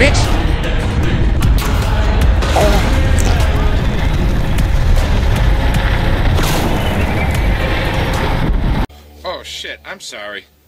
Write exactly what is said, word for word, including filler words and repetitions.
bitch! Oh, oh shit, I'm sorry.